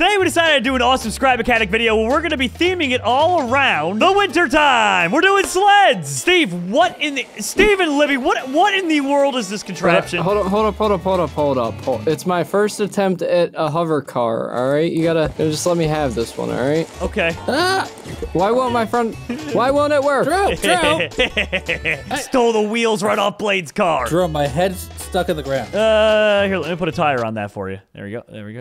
Today we decided to do an awesome Scrap Mechanic video where we're going to be theming it all around the winter time. We're doing sleds. Steve, Steve and Libby, what in the world is this contraption? Hold up. It's my first attempt at a hover car, all right? You gotta just let me have this one, all right? Okay. Ah! Why won't it work? Drum! Stole the wheels right off Blade's car. Drum, my head's stuck in the ground. Here, let me put a tire on that for you. There we go. There we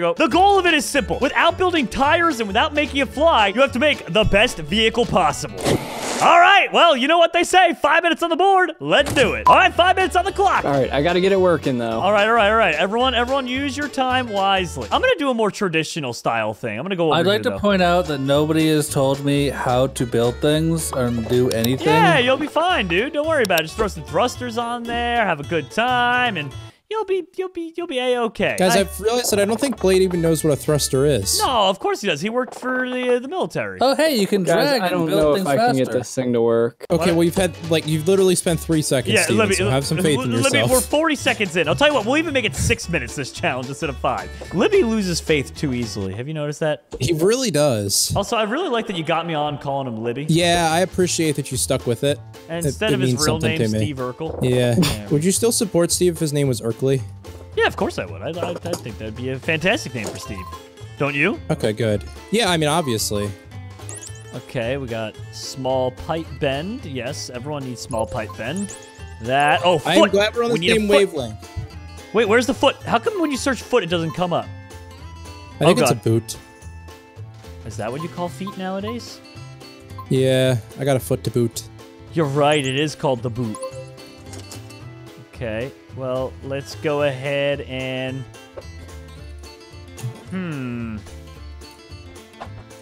go. The goal of it is simple. Without building tires and without making it fly, you have to make the best vehicle possible. All right, well, you know what they say. 5 minutes on the board. Let's do it. All right, 5 minutes on the clock. All right, I got to get it working, though. All right. Everyone, use your time wisely. I'm going to do a more traditional style thing. I'm going to go over here, I'd like to point out that nobody has told me how to build things or do anything. Yeah, you'll be fine, dude. Don't worry about it. Just throw some thrusters on there, have a good time, and... You'll be A-okay. Guys, I've realized that I don't think Blade even knows what a thruster is. No, of course he does. He worked for the military. Oh, hey, you can drag. Guys, I don't know if I can get this thing to work. Okay, well, you've literally spent 3 seconds, Steven, Libby, so have some faith in yourself. Libby, we're 40 seconds in. I'll tell you what, we'll even make it 6 minutes this challenge instead of 5. Libby loses faith too easily. Have you noticed that? He really does. Also, I really like that you got me on calling him Libby. Yeah, I appreciate that you stuck with it. And instead of his real name, Steve Urkel. Yeah. Would you still support Steve if his name was Urkel? Yeah, of course I would. I think that'd be a fantastic name for Steve. Don't you? Okay, good. Yeah, I mean, obviously. Okay, we got small pipe bend. Yes, everyone needs small pipe bend. That, oh, foot. I'm glad we're on the same wavelength. Wait, where's the foot? How come when you search foot, it doesn't come up? I think it's a boot. Is that what you call feet nowadays? Yeah, I got a foot to boot. You're right, it is called the boot. Okay. Well, let's go ahead and...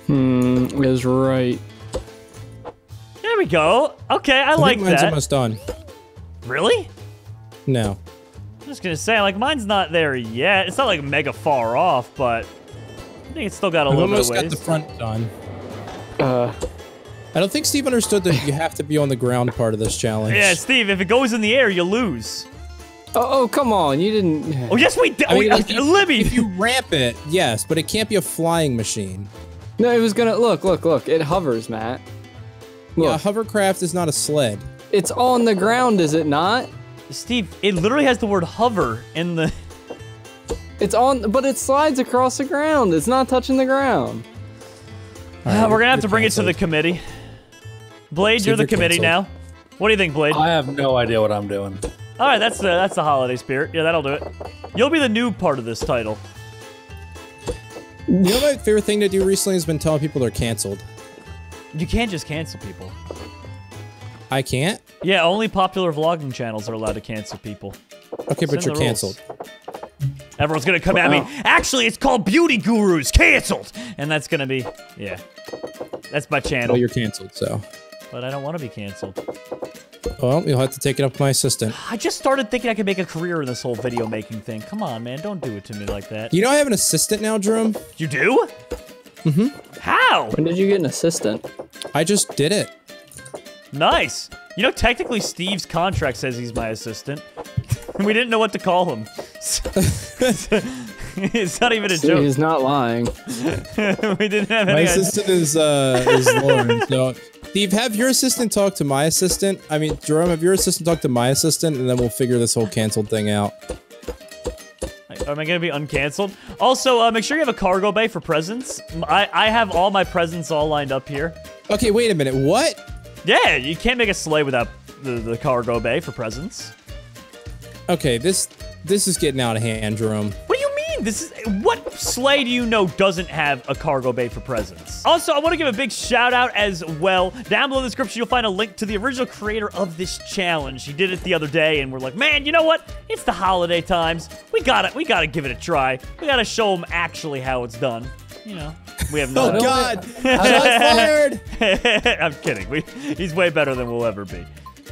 is right. There we go. Okay, I like that. Mine's almost done. Really? No. I'm just gonna say, like, mine's not there yet. It's not, like, mega far off, but... I think it's still got a little bit of ways. Almost got the front done. I don't think Steve understood that you have to be on the ground part of this challenge. Yeah, Steve, if it goes in the air, you lose. Oh, come on, you didn't... Oh, yes, we did! I mean, Libby! If you ramp it, yes, but it can't be a flying machine. No, it was gonna... Look, it hovers, Matt. Look. Yeah, a hovercraft is not a sled. It's on the ground, is it not? Steve, it literally has the word hover in the... It's on... But it slides across the ground. It's not touching the ground. Right, we're gonna have to bring it to the committee. Blade, you're the committee now. What do you think, Blade? I have no idea what I'm doing. All right, that's the holiday spirit. Yeah, that'll do it. You'll be the new part of this title. You know, my favorite thing to do recently has been telling people they're canceled. You can't just cancel people. I can't? Yeah, only popular vlogging channels are allowed to cancel people. Okay, but you're canceled. Everyone's gonna come at me. Actually, it's called Beauty Gurus Canceled, and that's gonna be that's my channel. Well, you're canceled, so. But I don't want to be canceled. Well, you'll have to take it up with my assistant. I just started thinking I could make a career in this whole video making thing. Come on, man. Don't do it to me like that. You know I have an assistant now, Jerome? You do? Mm-hmm. How? When did you get an assistant? I just did it. Nice. You know, technically Steve's contract says he's my assistant. And we didn't know what to call him. It's not even a joke. He's not lying. We didn't have any. My assistant is Lauren, so... Steve, have your assistant talk to my assistant. I mean, Jerome, have your assistant talk to my assistant, and then we'll figure this whole canceled thing out. Am I going to be uncanceled? Also, make sure you have a cargo bay for presents. I have all my presents all lined up here. Okay, wait a minute. What? Yeah, you can't make a sleigh without the cargo bay for presents. Okay, this is getting out of hand, Jerome. What sleigh do you know doesn't have a cargo bay for presents? Also, I want to give a big shout out as well. Down below in the description, you'll find a link to the original creator of this challenge. He did it the other day, and we're like, man, you know what? It's the holiday times. We gotta give it a try. We gotta show them actually how it's done. You know, we have no. Oh God! I'm fired. I'm kidding. He's way better than we'll ever be.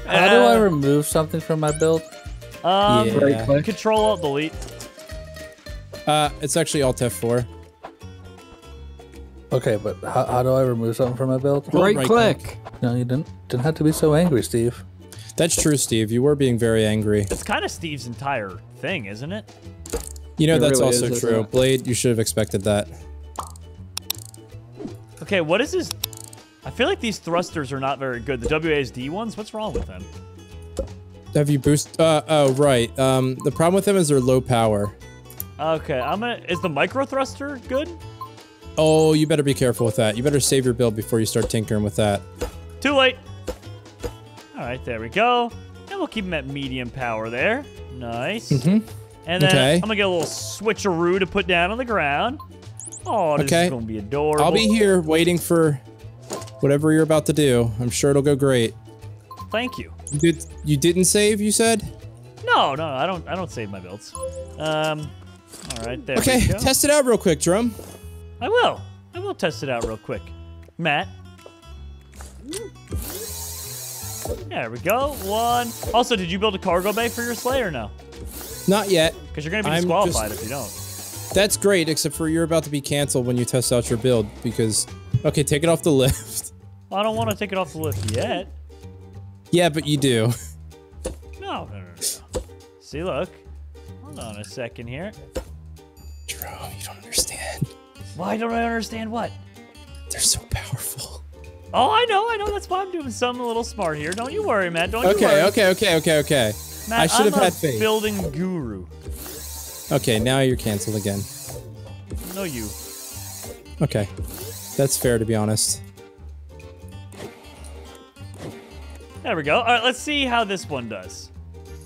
How do I remove something from my build? Control Alt Delete. It's actually Alt F4. Okay, but how do I remove something from my build? Right click. No, you didn't have to be so angry, Steve. That's true, Steve. You were being very angry. It's kind of Steve's entire thing, isn't it? You know, that's also true. Blade, you should have expected that. Okay, what is this? I feel like these thrusters are not very good. The WASD ones? What's wrong with them? Have you boost? Oh, right. The problem with them is they're low power. Okay, I'm gonna... Is the micro thruster good? Oh, you better be careful with that. You better save your build before you start tinkering with that. Too late. All right, there we go. And we'll keep them at medium power there. Nice. Mm-hmm. And then okay. I'm gonna get a little switcheroo to put down on the ground. Oh, this is gonna be adorable. I'll be here waiting for whatever you're about to do. I'm sure it'll go great. Thank you. You didn't save, you said? No, no, I don't save my builds. All right, there we go. Okay, test it out real quick, Drum. I will test it out real quick. Matt. There we go. One. Also, did you build a cargo bay for your sleigh or no? Not yet. Because you're going to be disqualified if you don't. That's great, except for you're about to be canceled when you test out your build because... Okay, take it off the lift. Well, I don't want to take it off the lift yet. Yeah, but you do. No, no, no, no. See, look. Hold on a second here. Jerome, you don't understand. Why don't I understand what? They're so powerful. Oh, I know. That's why I'm doing something a little smart here. Don't you worry, Matt. Don't you worry. Okay. Matt, I should have had faith. Building guru. Okay, now you're canceled again. No, you. Okay, that's fair to be honest. There we go. All right, let's see how this one does.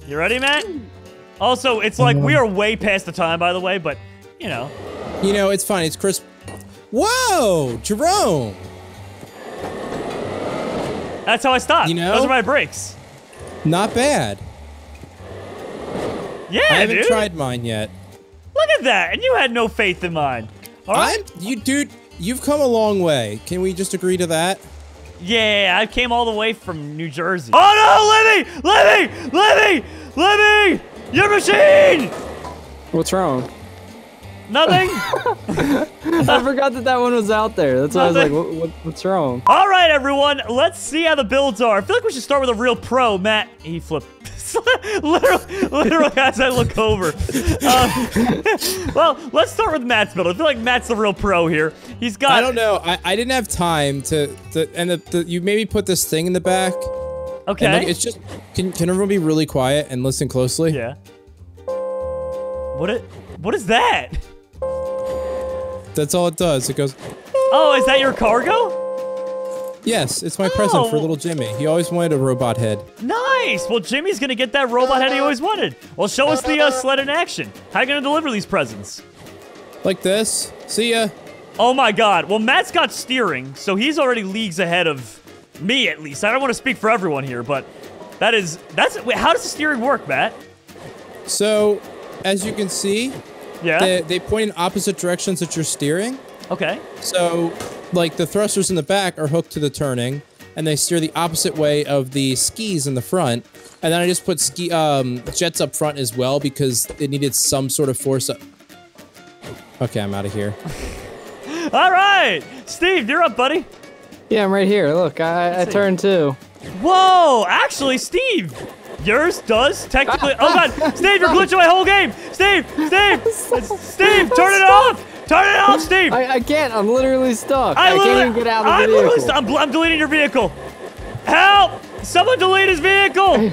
You ready, Matt? Also, it's like we are way past the time, by the way, but you know. You know, it's fine. It's crisp. Whoa, Jerome. That's how I stopped. You know, those are my breaks. Not bad. Yeah, dude. I haven't tried mine yet. Look at that, and you had no faith in mine. All right. Dude, you've come a long way. Can we just agree to that? Yeah, I came all the way from New Jersey. Oh no, Libby! Your machine! What's wrong? Nothing. I forgot that one was out there. That's why I was like, what's wrong? All right, everyone, let's see how the builds are. I feel like we should start with a real pro, Matt. He flipped. literally as I look over. Well, let's start with Matt's build. I feel like Matt's the real pro here. He's got... I don't know. I didn't have time to and you maybe put this thing in the back. Okay. And look, it's just... Can everyone be really quiet and listen closely? Yeah. What is that? That's all it does. It goes... Oh, is that your cargo? Yes, it's my present for little Jimmy. He always wanted a robot head. Nice! Well, Jimmy's gonna get that robot head he always wanted. Well, show us the sled in action. How are you gonna deliver these presents? Like this. See ya. Oh my god. Well, Matt's got steering, so he's already leagues ahead of me, at least. I don't want to speak for everyone here, but wait, how does the steering work, Matt? So, as you can see, they point in opposite directions that you're steering. Okay. So, like, the thrusters in the back are hooked to the turning, and they steer the opposite way of the skis in the front. And then I just put jets up front as well because it needed some sort of force up. Okay, I'm out of here. All right! Steve, you're up, buddy. Yeah, I'm right here. Look, I turned too. Whoa! Actually, Steve! Yours does technically... Oh, God! Steve, you're glitching my whole game! Steve, turn it off! Turn it off, Steve! I can't. I'm literally stuck. I can't even get out of the vehicle. I'm deleting your vehicle. Help! Someone delete his vehicle!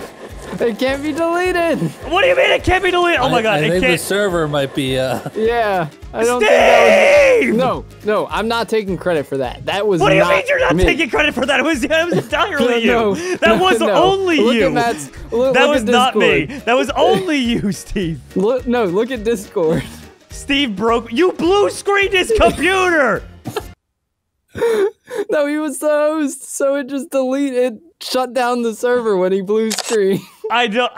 It can't be deleted. What do you mean it can't be deleted? Oh, my God. I think the server might be... Yeah. I don't think that was... No. I'm not taking credit for that. That was not What do you mean you're not taking credit for that? It was entirely you. That was only you. That was not me. That was only you, Steve. Look at Discord. Steve broke. You blue screened his computer. No, he was the host, so it just deleted, shut down the server when he blue screened. I don't.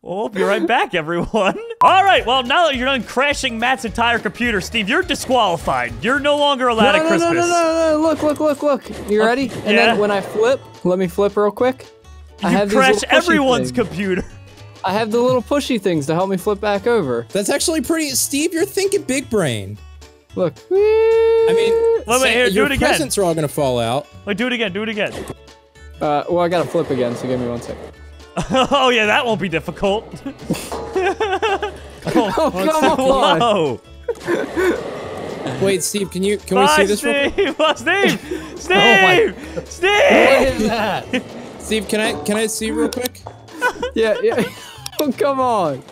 Well, we'll be right back, everyone. All right. Well, now that you're done crashing Matt's entire computer, Steve, you're disqualified. You're no longer allowed at Christmas. No. Look. You ready? And then when I flip, let me flip real quick. You crash everyone's computer. I have the little pushy things to help me flip back over. That's actually pretty... Steve, you're thinking big brain. Look. I mean... Wait, here, do it again. Your presents are all going to fall out. Wait, do it again. Well, I got to flip again, so give me one second. Oh, yeah, that won't be difficult. Oh, come on! Wait, Steve, can we see this? Steve, oh, Steve, Steve, oh, Steve! What is that? Steve, can I see real quick? Yeah, yeah. Oh, come on!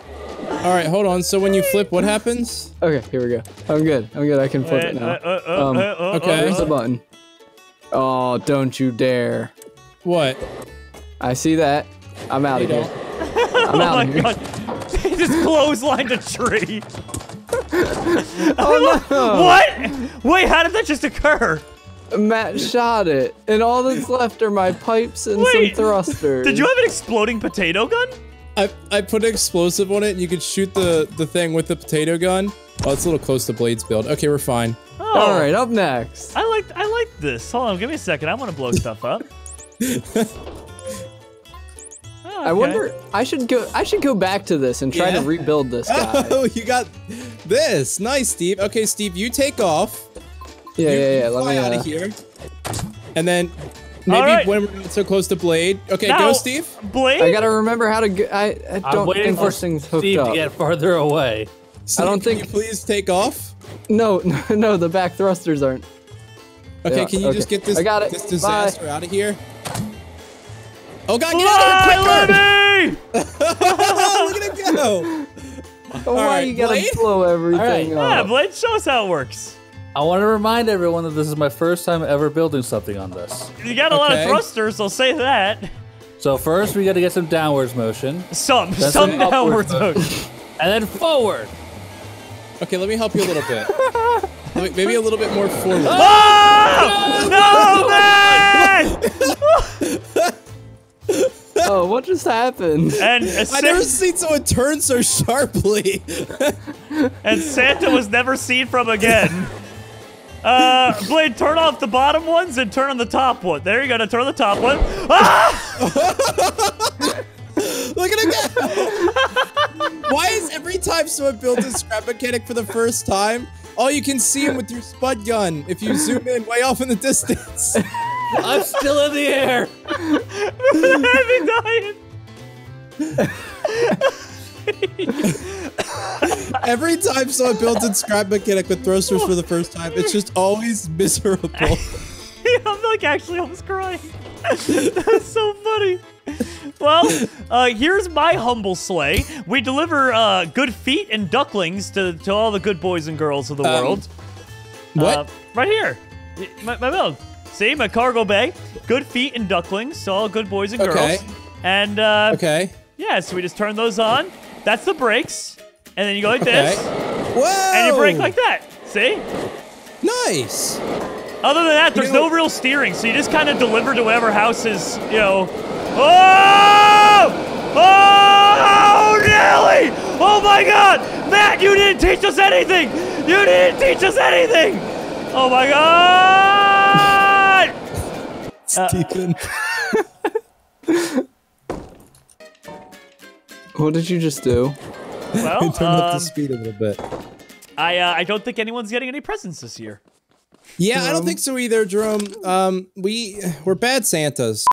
All right, hold on. So when you flip, what happens? Okay, here we go. I'm good. I'm good. I can flip it now. Okay. Here's the button. Oh, don't you dare! What? I see that. I'm out of here. I'm out of here. God. They just clotheslined a tree. Oh no! What? Wait, how did that just occur? Matt shot it, and all that's left are my pipes and some thrusters. Did you have an exploding potato gun? I put an explosive on it, and you could shoot the thing with the potato gun. Oh, it's a little close to Blade's build. Okay, we're fine. Oh. All right, up next. I like this. Hold on, give me a second. I want to blow stuff up. Okay. I wonder. I should go back to this and try to rebuild this guy. Oh, you got this. Nice, Steve. Okay, Steve, you take off. Yeah. Fly out of here. And then maybe when we're so close to Blade. Okay, now, go, Steve. Blade. I gotta remember how to. I don't think for things hooked Steve up. To get farther away. Steve, I don't think. Can you please take off. No. The back thrusters aren't. Okay, yeah, can you just get this disaster out of here? Oh God! Get out of here! Look at it go! Oh my! Right, you gotta blow everything up. Yeah, Blade, show us how it works. I want to remind everyone that this is my first time ever building something on this. You got a lot of thrusters, so say that. So first, we got to get some downwards motion. Some downwards motion, and then forward. Okay, let me help you a little bit. Maybe a little bit more forward. Oh! No, man! Oh, what just happened? And I've never seen someone turn so sharply. And Santa was never seen from again. Blade, turn off the bottom ones and turn on the top one. There you go, now turn on the top one. Ah! Look at it go! Why is every time someone builds a scrap mechanic for the first time, all you can see him with your spud gun if you zoom in way off in the distance? I'm still in the air. I'm dying. Every time someone builds a scrap mechanic with thrusters for the first time, it's just always miserable. I'm like actually almost crying. That's so funny. Well, here's my humble sleigh. We deliver good feet and ducklings to all the good boys and girls of the world. What? Right here. My build. See, my cargo bay, good feet and ducklings, so all good boys and girls. And, yeah, so we just turn those on. That's the brakes. And then you go like this. Whoa! And you brake like that. See? Nice. Other than that, there's no real steering, so you just kind of deliver to whatever house is, you know. Oh! Oh, Nelly! Oh, my God! Matt, you didn't teach us anything! You didn't teach us anything! Oh, my God! Stephen. What did you just do? Well, I turned up the speed a little bit. I don't think anyone's getting any presents this year. Yeah, I don't think so either, Jerome. We're bad Santas.